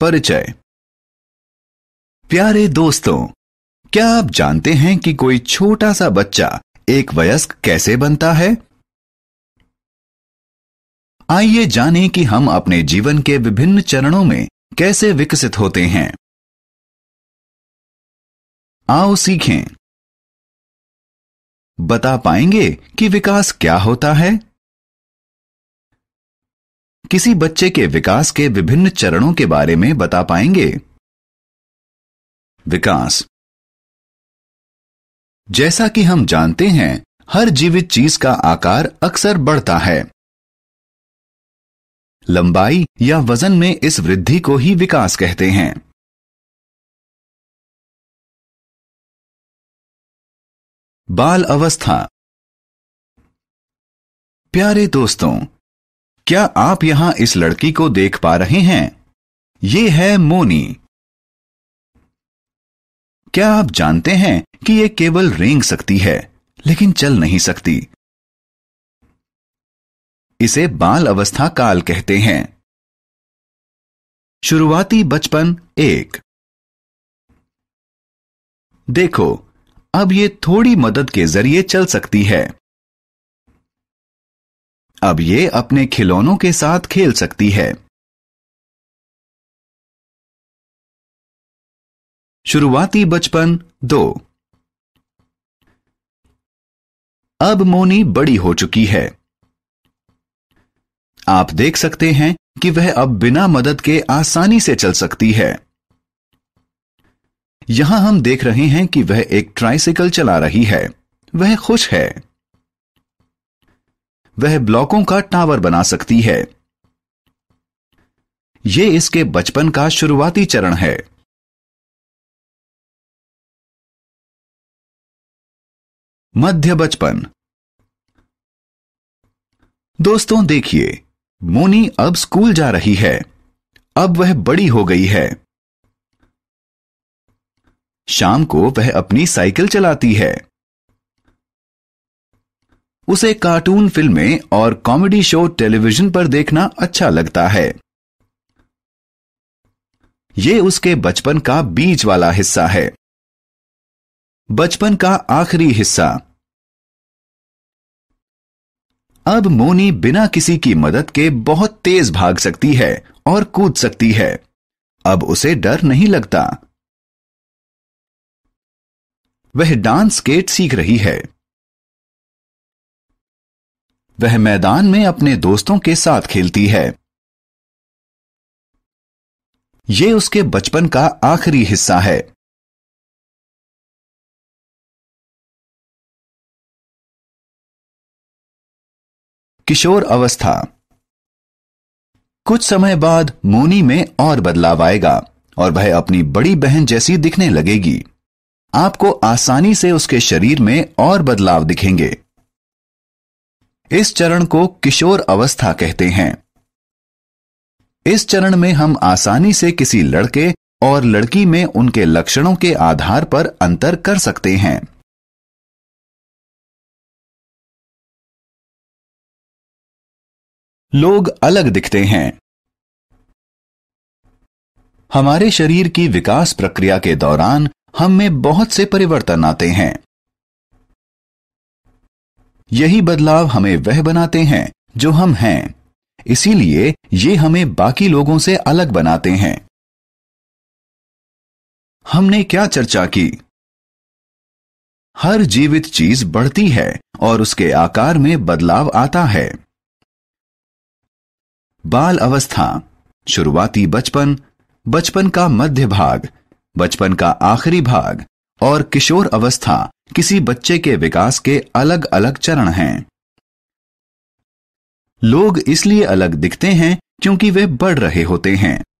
परिचय। प्यारे दोस्तों, क्या आप जानते हैं कि कोई छोटा सा बच्चा एक वयस्क कैसे बनता है? आइए जानें कि हम अपने जीवन के विभिन्न चरणों में कैसे विकसित होते हैं। आओ सीखें। बता पाएंगे कि विकास क्या होता है? किसी बच्चे के विकास के विभिन्न चरणों के बारे में बता पाएंगे। विकास। जैसा कि हम जानते हैं, हर जीवित चीज का आकार अक्सर बढ़ता है। लंबाई या वजन में इस वृद्धि को ही विकास कहते हैं। बाल अवस्था। प्यारे दोस्तों, क्या आप यहां इस लड़की को देख पा रहे हैं? ये है मोनी। क्या आप जानते हैं कि यह केवल रेंग सकती है, लेकिन चल नहीं सकती? इसे बाल अवस्था काल कहते हैं। शुरुआती बचपन 1। देखो, अब ये थोड़ी मदद के जरिए चल सकती है। अब ये अपने खिलौनों के साथ खेल सकती है। शुरुआती बचपन 2। अब मोनी बड़ी हो चुकी है। आप देख सकते हैं कि वह अब बिना मदद के आसानी से चल सकती है। यहां हम देख रहे हैं कि वह एक ट्राइसिकल चला रही है। वह खुश है। वह ब्लॉकों का टावर बना सकती है। यह इसके बचपन का शुरुआती चरण है। मध्य बचपन। दोस्तों देखिए, मोनी अब स्कूल जा रही है। अब वह बड़ी हो गई है। शाम को वह अपनी साइकिल चलाती है। उसे कार्टून फिल्में और कॉमेडी शो टेलीविजन पर देखना अच्छा लगता है। यह उसके बचपन का बीच वाला हिस्सा है। बचपन का आखिरी हिस्सा। अब मोनी बिना किसी की मदद के बहुत तेज भाग सकती है और कूद सकती है। अब उसे डर नहीं लगता। वह डांस स्केट सीख रही है। वह मैदान में अपने दोस्तों के साथ खेलती है। यह उसके बचपन का आखिरी हिस्सा है। किशोर अवस्था। कुछ समय बाद मोनी में और बदलाव आएगा और वह अपनी बड़ी बहन जैसी दिखने लगेगी। आपको आसानी से उसके शरीर में और बदलाव दिखेंगे। इस चरण को किशोर अवस्था कहते हैं। इस चरण में हम आसानी से किसी लड़के और लड़की में उनके लक्षणों के आधार पर अंतर कर सकते हैं। लोग अलग दिखते हैं। हमारे शरीर की विकास प्रक्रिया के दौरान हम में बहुत से परिवर्तन आते हैं। यही बदलाव हमें वह बनाते हैं जो हम हैं, इसीलिए ये हमें बाकी लोगों से अलग बनाते हैं। हमने क्या चर्चा की? हर जीवित चीज बढ़ती है और उसके आकार में बदलाव आता है। बाल अवस्था, शुरुआती बचपन, बचपन का मध्य भाग, बचपन का आखिरी भाग और किशोर अवस्था किसी बच्चे के विकास के अलग अलग चरण हैं। लोग इसलिए अलग दिखते हैं क्योंकि वे बढ़ रहे होते हैं।